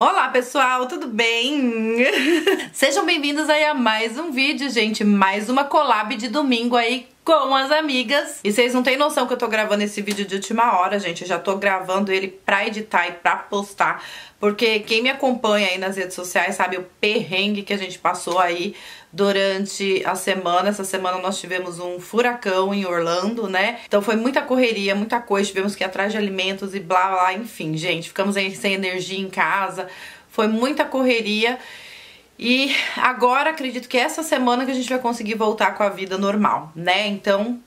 Olá pessoal, tudo bem? Sejam bem-vindos aí a mais um vídeo, gente, mais uma collab de domingo aí com as amigas. E vocês não têm noção que eu tô gravando esse vídeo de última hora, gente. Eu já tô gravando ele pra editar e pra postar, porque quem me acompanha aí nas redes sociais sabe o perrengue que a gente passou aí durante a semana. Essa semana nós tivemos um furacão em Orlando, né? Então foi muita correria, muita coisa, tivemos que ir atrás de alimentos e blá blá, enfim, gente. Ficamos aí sem energia em casa, foi muita correria. E agora acredito que é essa semana que a gente vai conseguir voltar com a vida normal, né? Então,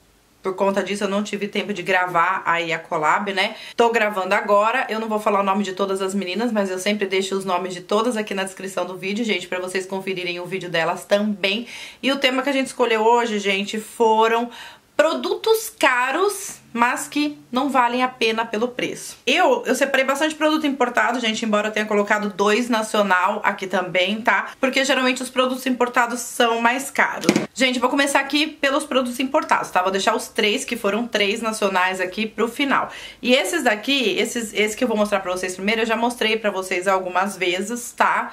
por conta disso eu não tive tempo de gravar aí a collab, né? Tô gravando agora, eu não vou falar o nome de todas as meninas, mas eu sempre deixo os nomes de todas aqui na descrição do vídeo, gente, pra vocês conferirem o vídeo delas também. E o tema que a gente escolheu hoje, gente, foram produtos caros, mas que não valem a pena pelo preço. Eu separei bastante produto importado, gente, embora eu tenha colocado dois nacional aqui também, tá? Porque geralmente os produtos importados são mais caros. Gente, vou começar aqui pelos produtos importados, tá? Vou deixar os três, que foram três nacionais aqui, pro final. E esses daqui, esse que eu vou mostrar pra vocês primeiro, eu já mostrei pra vocês algumas vezes, tá?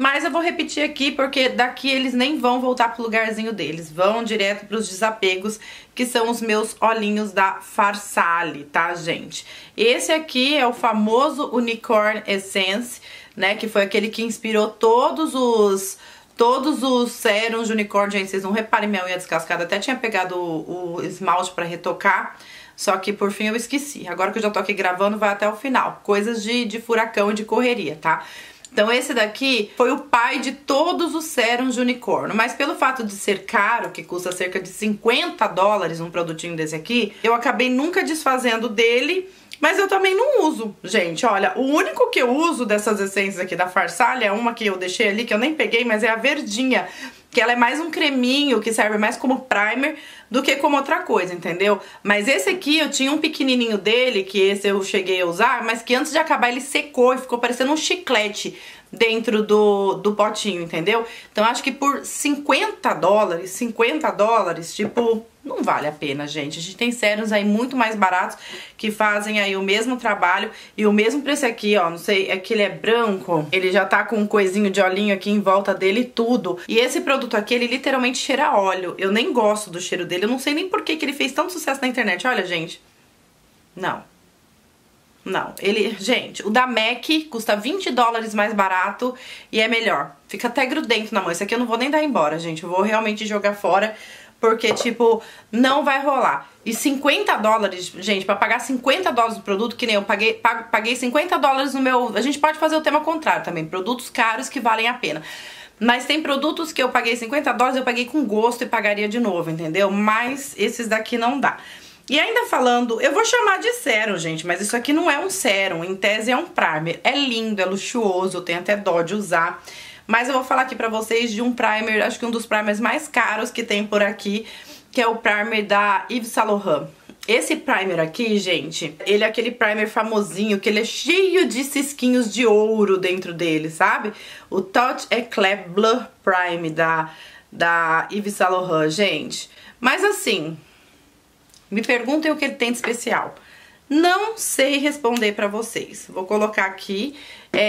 Mas eu vou repetir aqui, porque daqui eles nem vão voltar pro lugarzinho deles. Vão direto pros desapegos, que são os meus olhinhos da Farsáli, tá, gente? Esse aqui é o famoso Unicorn Essence, né? Que foi aquele que inspirou todos os sérums de unicórnio. Gente, vocês não reparem minha unha descascada. Até tinha pegado o esmalte pra retocar, só que por fim eu esqueci. Agora que eu já tô aqui gravando, vai até o final. Coisas de furacão e de correria, tá? Então esse daqui foi o pai de todos os sérums de unicórnio, mas pelo fato de ser caro, que custa cerca de 50 dólares um produtinho desse aqui, eu acabei nunca desfazendo dele, mas eu também não uso. Gente, olha, o único que eu uso dessas essências aqui da Farsáli é uma que eu deixei ali, que eu nem peguei, mas é a verdinha, que ela é mais um creminho, que serve mais como primer do que como outra coisa, entendeu? Mas esse aqui, eu tinha um pequenininho dele, que esse eu cheguei a usar, mas que antes de acabar ele secou e ficou parecendo um chiclete dentro do potinho, entendeu? Então acho que por 50 dólares, tipo, não vale a pena, gente. A gente tem sérums aí muito mais baratos que fazem aí o mesmo trabalho e o mesmo preço aqui, ó, não sei, é que ele é branco, ele já tá com um coisinho de olhinho aqui em volta dele e tudo. E esse produto aqui, ele literalmente cheira a óleo. Eu nem gosto do cheiro dele, eu não sei nem por que ele fez tanto sucesso na internet. Olha, gente, não, ele... Gente, o da MAC custa 20 dólares mais barato e é melhor. Fica até grudento na mão. Esse aqui eu não vou nem dar embora, gente. Eu vou realmente jogar fora, porque, tipo, não vai rolar. E 50 dólares, gente, pra pagar 50 dólares do produto, que nem eu paguei 50 dólares no meu... A gente pode fazer o tema contrário também. Produtos caros que valem a pena. Mas tem produtos que eu paguei 50 dólares, eu paguei com gosto e pagaria de novo, entendeu? Mas esses daqui não dá. E ainda falando, eu vou chamar de sérum, gente, mas isso aqui não é um sérum, em tese é um primer. É lindo, é luxuoso, eu tenho até dó de usar. Mas eu vou falar aqui pra vocês de um primer, acho que um dos primers mais caros que tem por aqui, que é o primer da Yves Saint Laurent. Esse primer aqui, gente, ele é aquele primer famosinho, que ele é cheio de cisquinhos de ouro dentro dele, sabe? O Touch Éclat Blur Prime da Yves Saint Laurent, gente. Mas assim... Me perguntem o que ele tem de especial. Não sei responder pra vocês. Vou colocar aqui.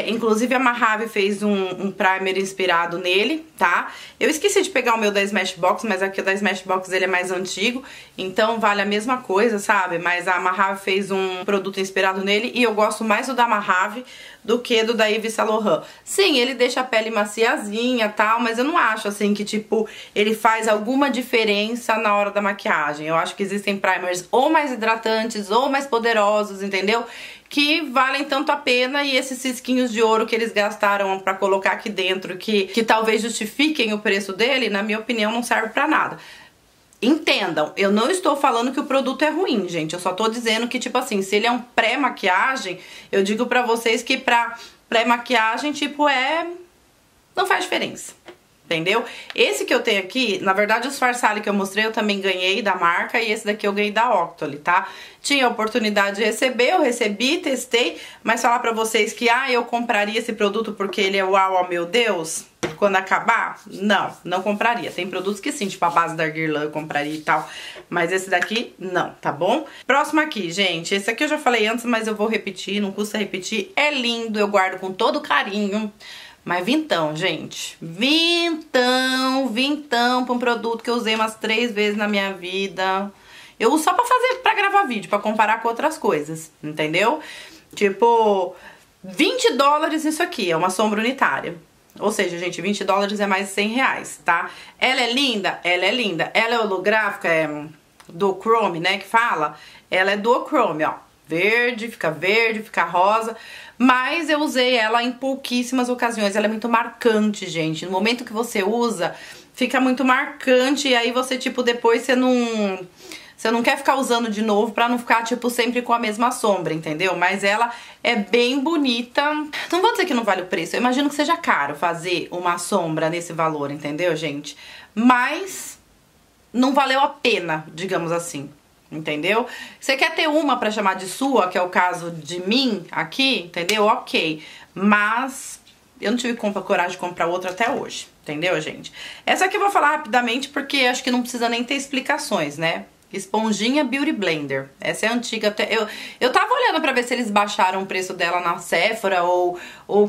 Inclusive a Mahavi fez um primer inspirado nele, tá? Eu esqueci de pegar o meu da Smashbox, mas aqui o da Smashbox ele é mais antigo, então vale a mesma coisa, sabe? Mas a Mahavi fez um produto inspirado nele e eu gosto mais do da Mahavi do que do da Yves Saint Laurent. Sim, ele deixa a pele maciazinha e tal, mas eu não acho assim que, tipo, ele faz alguma diferença na hora da maquiagem. Eu acho que existem primers ou mais hidratantes ou mais poderosos, entendeu? Que valem tanto a pena, e esses cisquinhos de ouro que eles gastaram pra colocar aqui dentro, que talvez justifiquem o preço dele, na minha opinião não serve pra nada. Entendam, eu não estou falando que o produto é ruim, gente, eu só tô dizendo que, tipo assim, se ele é um pré-maquiagem, eu digo pra vocês que pra pré-maquiagem, tipo, não faz diferença. entendeu? Esse que eu tenho aqui, na verdade os Farsáli que eu mostrei eu também ganhei da marca e esse daqui eu ganhei da Octoly, tá? Tinha a oportunidade de receber, eu recebi, testei, mas falar pra vocês que, ah, eu compraria esse produto porque ele é uau, oh meu Deus, quando acabar, não, não compraria. Tem produtos que sim, tipo a base da Guerlain eu compraria e tal, mas esse daqui não, tá bom? Próximo aqui, gente, esse aqui eu já falei antes, mas eu vou repetir, não custa repetir, é lindo, eu guardo com todo carinho, mas vintão, gente, vintão pra um produto que eu usei umas 3 vezes na minha vida. Eu uso só pra fazer, pra gravar vídeo, pra comparar com outras coisas, entendeu? Tipo, 20 dólares isso aqui, é uma sombra unitária. Ou seja, gente, 20 dólares é mais de 100 reais, tá? Ela é linda? Ela é linda. Ela é holográfica, é do Chrome, né, que fala? Ela é do Chrome, ó. Verde, fica rosa. Mas eu usei ela em pouquíssimas ocasiões. Ela é muito marcante, gente. No momento que você usa, fica muito marcante. E aí você, tipo, depois você não quer ficar usando de novo pra não ficar, tipo, sempre com a mesma sombra, entendeu? Mas ela é bem bonita. Não vou dizer que não vale o preço. Eu imagino que seja caro fazer uma sombra nesse valor, entendeu, gente? Mas não valeu a pena, digamos assim, entendeu? Você quer ter uma pra chamar de sua, que é o caso de mim aqui, entendeu? Ok. Mas eu não tive coragem de comprar outra até hoje, entendeu, gente? Essa aqui eu vou falar rapidamente porque acho que não precisa nem ter explicações, né? Esponjinha Beauty Blender. Essa é antiga. Eu tava olhando pra ver se eles baixaram o preço dela na Sephora ou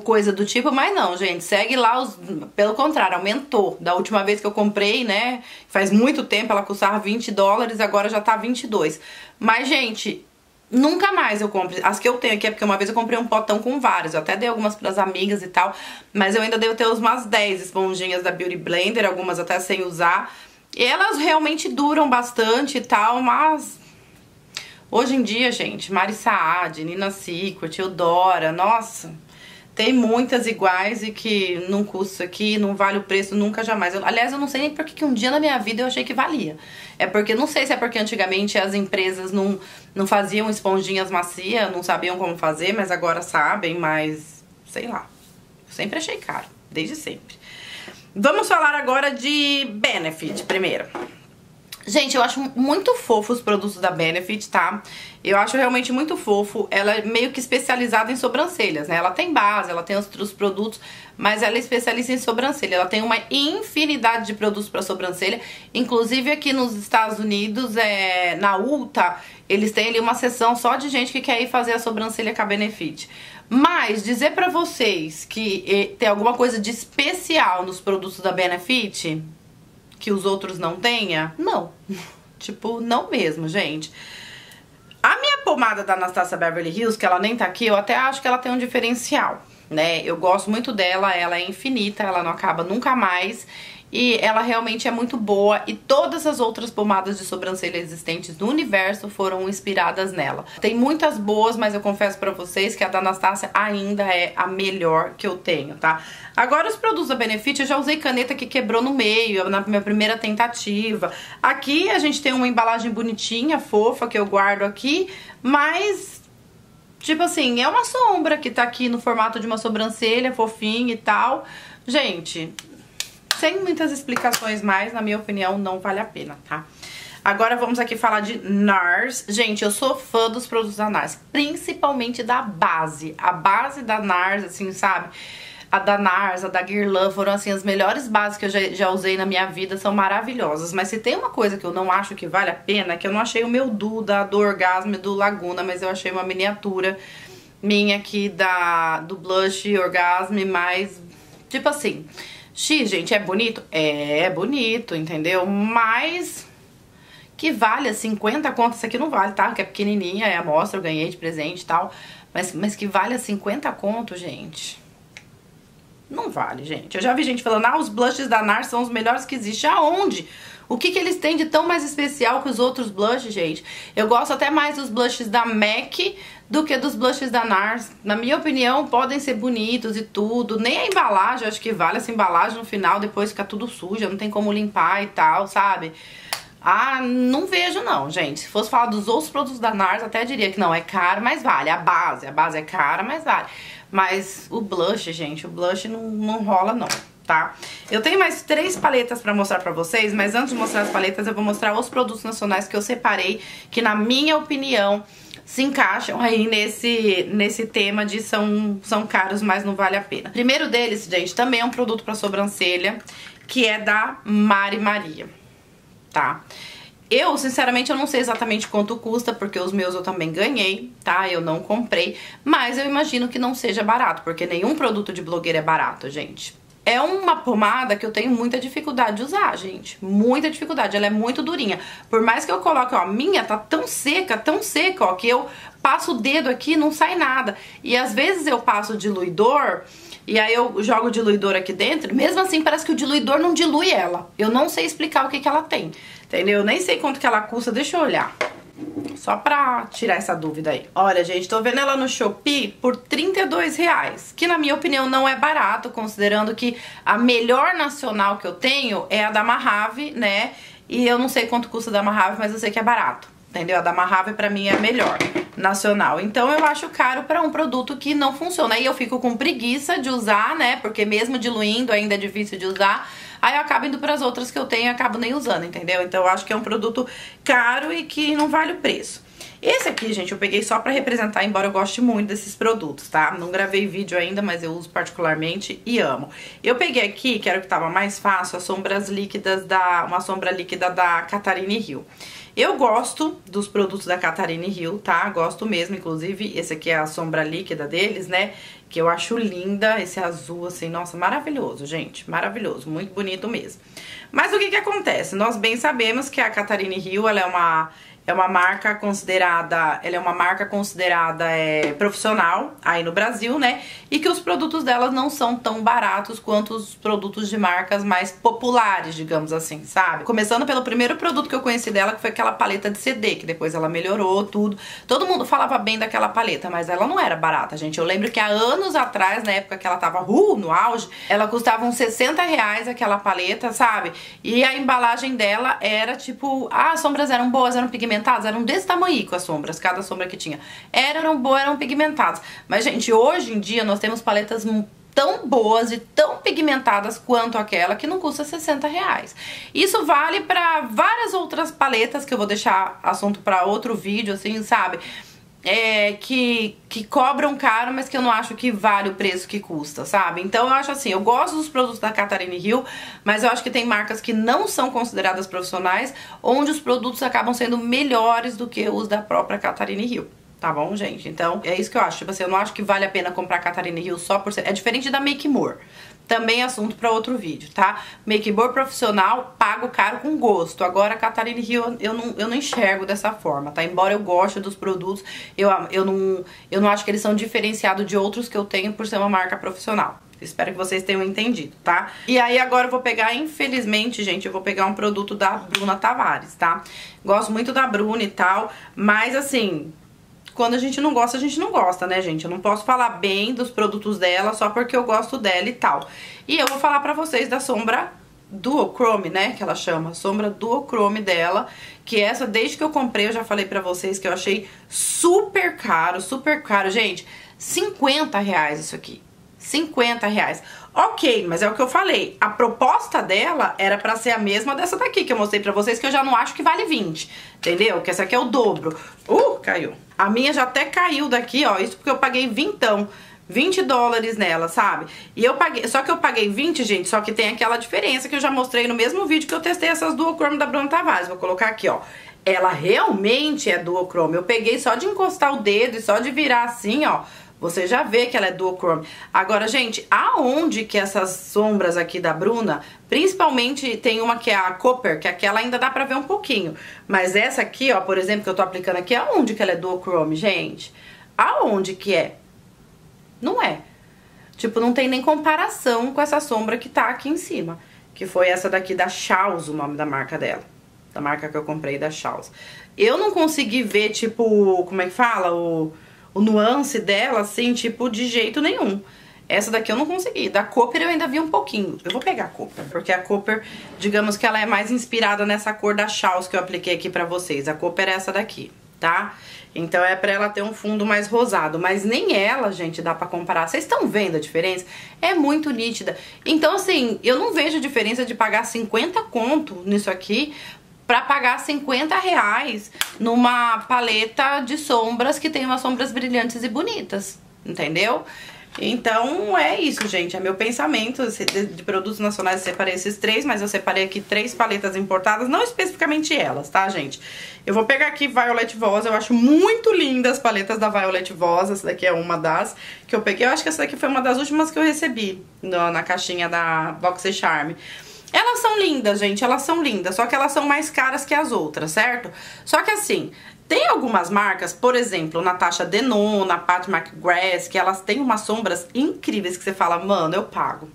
coisa do tipo, mas não, gente. Segue lá, pelo contrário, aumentou. Da última vez que eu comprei, né, faz muito tempo, ela custava 20 dólares, agora já tá 22. Mas, gente, nunca mais eu compro. As que eu tenho aqui é porque uma vez eu comprei um potão com vários. Eu até dei algumas pras amigas e tal, mas eu ainda devo ter umas 10 esponjinhas da Beauty Blender, algumas até sem usar. Elas realmente duram bastante e tal, mas hoje em dia, gente, Mari Saad, Nina Secret, Eudora, nossa, tem muitas iguais e que não custa isso aqui, não vale o preço nunca, jamais. Aliás, eu não sei nem porque que um dia na minha vida eu achei que valia. É porque, não sei se é porque antigamente as empresas não faziam esponjinhas macias, não sabiam como fazer, mas agora sabem, mas sei lá. Eu sempre achei caro, desde sempre. Vamos falar agora de Benefit primeiro. Gente, eu acho muito fofo os produtos da Benefit, tá? Eu acho realmente muito fofo. Ela é meio que especializada em sobrancelhas, né? Ela tem base, ela tem outros produtos, mas ela é especialista em sobrancelha. Ela tem uma infinidade de produtos pra sobrancelha. Inclusive aqui nos Estados Unidos, na Ulta, eles têm ali uma seção só de gente que quer ir fazer a sobrancelha com a Benefit. Mas dizer pra vocês que tem alguma coisa de especial nos produtos da Benefit, que os outros não tenha, não. Tipo, não mesmo, gente. A minha pomada da Anastasia Beverly Hills, que ela nem tá aqui, eu até acho que ela tem um diferencial, né? Eu gosto muito dela, ela é infinita, ela não acaba nunca mais. E ela realmente é muito boa e todas as outras pomadas de sobrancelha existentes no universo foram inspiradas nela. Tem muitas boas, mas eu confesso pra vocês que a da Anastasia ainda é a melhor que eu tenho, tá? Agora os produtos da Benefit, eu já usei caneta que quebrou no meio, na minha primeira tentativa. Aqui a gente tem uma embalagem bonitinha, fofa, que eu guardo aqui, mas tipo assim, é uma sombra que tá aqui no formato de uma sobrancelha, fofinha e tal. Gente, sem muitas explicações mais, na minha opinião, não vale a pena, tá? Agora vamos aqui falar de Nars. Gente, eu sou fã dos produtos da Nars, principalmente da base. A base da Nars, assim, sabe? A da Nars, a da Guerlain, foram, assim, as melhores bases que eu já usei na minha vida, são maravilhosas. Mas se tem uma coisa que eu não acho que vale a pena, é que eu não achei o meu do Orgasme, do Laguna, mas eu achei uma miniatura minha aqui do Blush Orgasme, mas, tipo assim, X, gente, é bonito? É bonito, entendeu? Mas que vale 50 contas, isso aqui não vale, tá? Porque é pequenininha, é amostra, eu ganhei de presente e tal. Mas que vale 50 contos, gente, não vale, gente. Eu já vi gente falando, ah, os blushes da Nars são os melhores que existem. Aonde? O que eles têm de tão mais especial que os outros blushes, gente? Eu gosto até mais dos blushes da MAC do que dos blushes da Nars. Na minha opinião, podem ser bonitos e tudo. Nem a embalagem, acho que vale essa embalagem no final, depois fica tudo suja, não tem como limpar e tal, sabe? Ah, não vejo não, gente. Se fosse falar dos outros produtos da Nars, até diria que não, é caro, mas vale. A base é cara, mas vale. Mas o blush, gente, o blush não rola não. tá? Eu tenho mais 3 paletas pra mostrar pra vocês, mas antes de mostrar as paletas eu vou mostrar os produtos nacionais que eu separei, que na minha opinião se encaixam aí nesse tema de são caros, mas não vale a pena. Primeiro deles, gente, também é um produto pra sobrancelha, que é da Mari Maria, tá? Eu, sinceramente, eu não sei exatamente quanto custa, porque os meus eu também ganhei, tá? Eu não comprei, mas eu imagino que não seja barato, porque nenhum produto de blogueira é barato, gente. É uma pomada que eu tenho muita dificuldade de usar, gente. Muita dificuldade, ela é muito durinha. Por mais que eu coloque, ó, a minha tá tão seca, ó, que eu passo o dedo aqui e não sai nada. E às vezes eu passo diluidor, e aí eu jogo o diluidor aqui dentro, mesmo assim parece que o diluidor não dilui ela. Eu não sei explicar o que ela tem, entendeu? Eu nem sei quanto que ela custa, deixa eu olhar. Só pra tirar essa dúvida aí. Olha, gente, tô vendo ela no Shopee por R$32,00, que na minha opinião não é barato, considerando que a melhor nacional que eu tenho é a da Mahavi, né? E eu não sei quanto custa a da Mahavi, mas eu sei que é barato, entendeu? A da Mahavi pra mim é a melhor nacional. Então eu acho caro pra um produto que não funciona. Aí eu fico com preguiça de usar, né? Porque mesmo diluindo ainda é difícil de usar. Aí eu acabo indo pras outras que eu tenho e acabo nem usando, entendeu? Então eu acho que é um produto caro e que não vale o preço. Esse aqui, gente, eu peguei só pra representar, embora eu goste muito desses produtos, tá? Não gravei vídeo ainda, mas eu uso particularmente e amo. Eu peguei aqui, que era o que tava mais fácil, as sombras líquidas uma sombra líquida da Catharine Hill. Eu gosto dos produtos da Catharine Hill, tá? Gosto mesmo, inclusive, esse aqui é a sombra líquida deles, né? Que eu acho linda, esse azul assim, nossa, maravilhoso, gente, maravilhoso, muito bonito mesmo. Mas o que acontece? Nós bem sabemos que a Catharine Hill, ela é uma marca considerada, profissional aí no Brasil, né? E que os produtos dela não são tão baratos quanto os produtos de marcas mais populares, digamos assim, sabe? Começando pelo primeiro produto que eu conheci dela, que foi aquela paleta de CD, que depois ela melhorou tudo. Todo mundo falava bem daquela paleta, mas ela não era barata, gente. Eu lembro que há anos atrás, na época que ela tava no auge, ela custava uns R$60,00 aquela paleta, sabe? E a embalagem dela era tipo... Ah, as sombras eram boas, eram pigmentadas. Eram desse tamanho com as sombras, cada sombra que tinha. Eram boas, eram pigmentadas. Mas, gente, hoje em dia nós temos paletas tão boas e tão pigmentadas quanto aquela, que não custa R$60,00. Isso vale pra várias outras paletas, que eu vou deixar assunto pra outro vídeo, assim, sabe? Que cobram caro, mas que eu não acho que vale o preço que custa, sabe? Então eu acho assim, eu gosto dos produtos da Catharine Hill, mas eu acho que tem marcas que não são consideradas profissionais, onde os produtos acabam sendo melhores do que os da própria Catharine Hill. Tá bom, gente? Então é isso que eu acho. Tipo assim, eu não acho que vale a pena comprar Catharine Hill só por ser... É diferente da Make More. Também assunto pra outro vídeo, tá? Make More profissional, pago caro com gosto. Agora a Catharine Hill eu não enxergo dessa forma, tá? Embora eu goste dos produtos, eu não acho que eles são diferenciados de outros que eu tenho por ser uma marca profissional. Espero que vocês tenham entendido, tá? E aí agora eu vou pegar, infelizmente, gente, eu vou pegar um produto da Bruna Tavares, tá? Gosto muito da Bruna e tal, mas assim... Quando a gente não gosta, né, gente? Eu não posso falar bem dos produtos dela só porque eu gosto dela e tal. E eu vou falar pra vocês da sombra Duochrome, né, que ela chama. Sombra Duochrome dela, que essa, desde que eu comprei, eu já falei pra vocês que eu achei super caro, super caro. Gente, R$50,00 isso aqui. R$50,00. Ok, mas é o que eu falei. A proposta dela era pra ser a mesma dessa daqui que eu mostrei pra vocês, que eu já não acho que vale 20, entendeu? Que essa aqui é o dobro. Caiu. A minha já até caiu daqui, ó. Isso porque eu paguei vintão, 20 dólares nela, sabe? E eu paguei, só que eu paguei 20, gente, só que tem aquela diferença que eu já mostrei no mesmo vídeo que eu testei essas Duochrome da Bruna Tavares. Vou colocar aqui, ó. Ela realmente é Duochrome. Eu peguei só de encostar o dedo e só de virar assim, ó. Você já vê que ela é Duochrome. Agora, gente, aonde que essas sombras aqui da Bruna, principalmente tem uma que é a Copper, que aquela ainda dá pra ver um pouquinho. Mas essa aqui, ó, por exemplo, que eu tô aplicando aqui, aonde que ela é Duochrome, gente? Aonde que é? Não é. Tipo, não tem nem comparação com essa sombra que tá aqui em cima. Que foi essa daqui da Chaux, o nome da marca dela. Da marca que eu comprei, da Chaux. Eu não consegui ver, tipo, como é que fala? O nuance dela, assim, tipo, de jeito nenhum. Essa daqui eu não consegui. Da Copper eu ainda vi um pouquinho. Eu vou pegar a Copper, porque a Copper, digamos que ela é mais inspirada nessa cor da Chaux que eu apliquei aqui pra vocês. A Copper é essa daqui, tá? Então é pra ela ter um fundo mais rosado, mas nem ela, gente, dá pra comparar. Vocês estão vendo a diferença? É muito nítida. Então, assim, eu não vejo diferença de pagar 50 conto nisso aqui pra pagar 50 reais numa paleta de sombras que tem umas sombras brilhantes e bonitas, entendeu? Então é isso, gente, é meu pensamento de produtos nacionais. Eu separei esses três, mas eu separei aqui três paletas importadas, não especificamente elas, tá, gente? Eu vou pegar aqui Violet Voss, eu acho muito lindas as paletas da Violet Voss. Essa daqui é uma das que eu peguei, eu acho que essa daqui foi uma das últimas que eu recebi na caixinha da Boxe Charme. Elas são lindas, gente, elas são lindas, só que elas são mais caras que as outras, certo? Só que assim... tem algumas marcas, por exemplo, Natasha Denona, Pat McGrath, que elas têm umas sombras incríveis que você fala, mano, eu pago.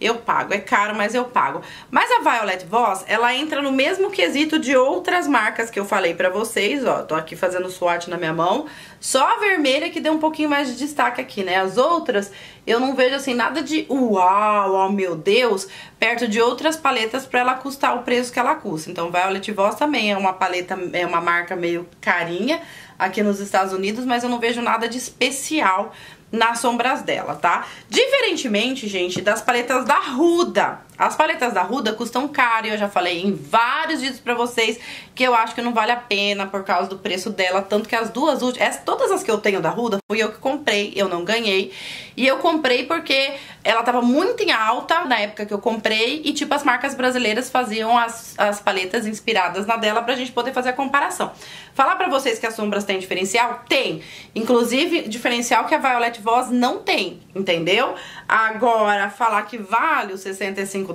Eu pago, é caro, mas eu pago. Mas a Violet Voss, ela entra no mesmo quesito de outras marcas que eu falei pra vocês, ó. Tô aqui fazendo swatch na minha mão. Só a vermelha que deu um pouquinho mais de destaque aqui, né? As outras, eu não vejo, assim, nada de uau, oh meu Deus, perto de outras paletas pra ela custar o preço que ela custa. Então, Violet Voss também é uma paleta, é uma marca meio carinha aqui nos Estados Unidos, mas eu não vejo nada de especial nas sombras dela, tá? Diferentemente, gente, das paletas da Huda. As paletas da Huda custam caro, e eu já falei em vários vídeos pra vocês que eu acho que não vale a pena por causa do preço dela, tanto que as duas últimas, todas as que eu tenho da Huda, fui eu que comprei, eu não ganhei, e eu comprei porque ela tava muito em alta na época que eu comprei, e tipo, as marcas brasileiras faziam as paletas inspiradas na dela pra gente poder fazer a comparação. Falar pra vocês que as sombras têm diferencial? Tem! Inclusive, diferencial que a Violet Voss não tem, entendeu? Agora, falar que vale os $65,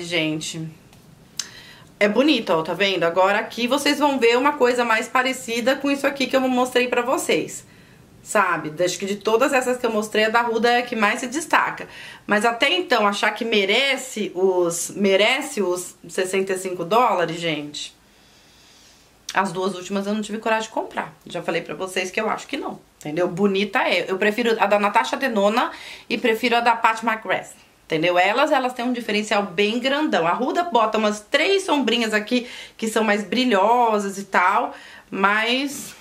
gente, é bonito, ó, tá vendo? Agora aqui vocês vão ver uma coisa mais parecida com isso aqui que eu mostrei pra vocês, sabe? Acho que de todas essas que eu mostrei, a da Huda é a que mais se destaca. Mas até então, achar que merece os $65, gente, as duas últimas eu não tive coragem de comprar. Já falei pra vocês que eu acho que não, entendeu? Bonita é. Eu prefiro a da Natasha Denona e prefiro a da Pat McGrath. Entendeu? Elas têm um diferencial bem grandão. A Huda bota umas três sombrinhas aqui que são mais brilhosas e tal, mas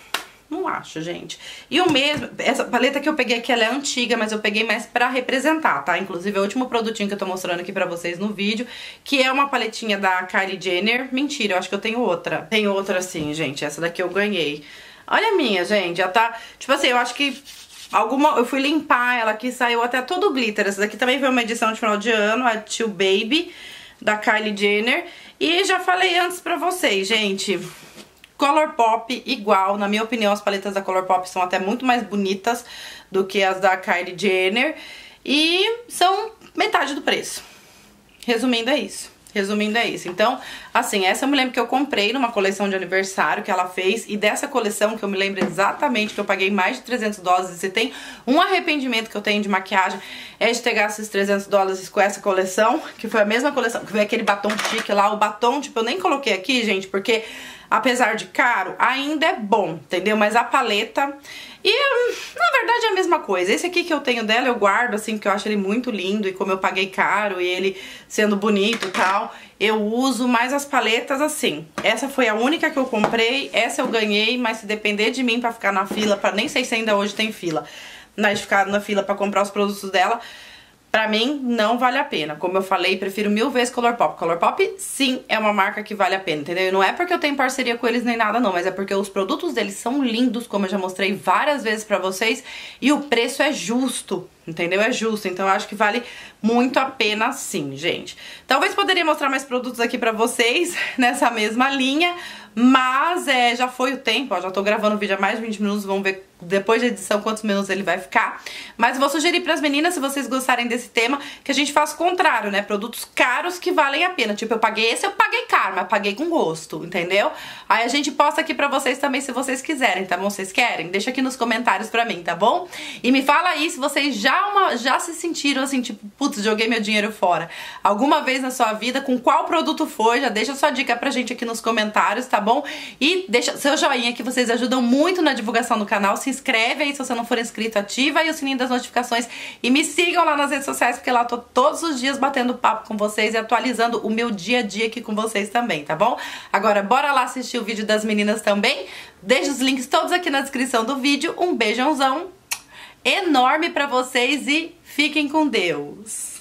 não acho, gente. E o mesmo, essa paleta que eu peguei aqui, ela é antiga, mas eu peguei mais pra representar, tá? Inclusive é o último produtinho que eu tô mostrando aqui pra vocês no vídeo, que é uma paletinha da Kylie Jenner. Mentira, eu acho que eu tenho outra. Tem outra sim, gente. Essa daqui eu ganhei. Olha a minha, gente. Já tá... tipo assim, eu acho que... eu fui limpar ela aqui, saiu até todo glitter. Essa daqui também foi uma edição de final de ano, a Tio Baby, da Kylie Jenner. E já falei antes pra vocês, gente, Colourpop igual. Na minha opinião, as paletas da Colourpop são até muito mais bonitas do que as da Kylie Jenner. E são metade do preço. Resumindo, é isso. Resumindo, é isso. Então, assim, essa eu me lembro que eu comprei numa coleção de aniversário que ela fez, e dessa coleção que eu me lembro exatamente que eu paguei mais de $300, e se tem um arrependimento que eu tenho de maquiagem é de ter gasto esses $300 com essa coleção, que foi a mesma coleção, que foi aquele batom chique lá, o batom, tipo, eu nem coloquei aqui, gente, porque apesar de caro, ainda é bom, entendeu? Mas a paleta... e, na verdade, é a mesma coisa. Esse aqui que eu tenho dela, eu guardo, assim, porque eu acho ele muito lindo, e como eu paguei caro, e ele sendo bonito e tal, eu uso mais as paletas assim. Essa foi a única que eu comprei, essa eu ganhei, mas se depender de mim pra ficar na fila, pra nem sei se ainda hoje tem fila, mas ficar na fila pra comprar os produtos dela... pra mim, não vale a pena. Como eu falei, prefiro mil vezes Colourpop. Colourpop, sim, é uma marca que vale a pena, entendeu? E não é porque eu tenho parceria com eles nem nada, não. Mas é porque os produtos deles são lindos, como eu já mostrei várias vezes pra vocês. E o preço é justo, entendeu? É justo. Então, eu acho que vale muito a pena, sim, gente. Talvez poderia mostrar mais produtos aqui pra vocês nessa mesma linha. Mas já foi o tempo, ó, já tô gravando o vídeo há mais de 20 minutos, vamos ver depois da edição quantos minutos ele vai ficar. Mas vou sugerir pras meninas, se vocês gostarem desse tema, que a gente faça o contrário, né? Produtos caros que valem a pena. Tipo, eu paguei esse, eu paguei caro, mas paguei com gosto, entendeu? Aí a gente posta aqui pra vocês também, se vocês quiserem, tá bom? Vocês querem? Deixa aqui nos comentários pra mim, tá bom? E me fala aí se vocês já se sentiram assim, tipo, putz, joguei meu dinheiro fora. Alguma vez na sua vida, com qual produto foi? Já deixa sua dica pra gente aqui nos comentários, tá bom? E deixa seu joinha, que vocês ajudam muito na divulgação do canal. Se se inscreve aí se você não for inscrito, ativa aí o sininho das notificações e me sigam lá nas redes sociais, porque lá eu tô todos os dias batendo papo com vocês e atualizando o meu dia a dia aqui com vocês também, tá bom? Agora bora lá assistir o vídeo das meninas também, deixo os links todos aqui na descrição do vídeo, um beijãozão enorme pra vocês e fiquem com Deus!